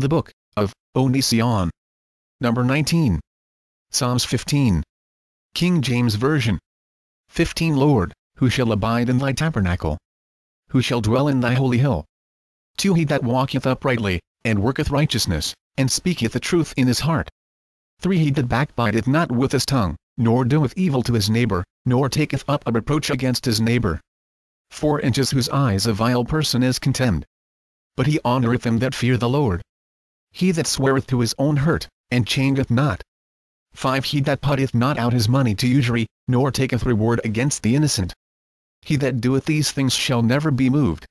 The Book of Onision. Number 19. Psalms 15. King James Version. 15 Lord, who shall abide in thy tabernacle? Who shall dwell in thy holy hill? 2 He that walketh uprightly, and worketh righteousness, and speaketh the truth in his heart. 3 He that backbiteth not with his tongue, nor doeth evil to his neighbor, nor taketh up a reproach against his neighbor. 4 Inches whose eyes a vile person is contemned. But he honoureth them that fear the Lord. He that sweareth to his own hurt, and changeth not. 5 He that putteth not out his money to usury, nor taketh reward against the innocent. He that doeth these things shall never be moved.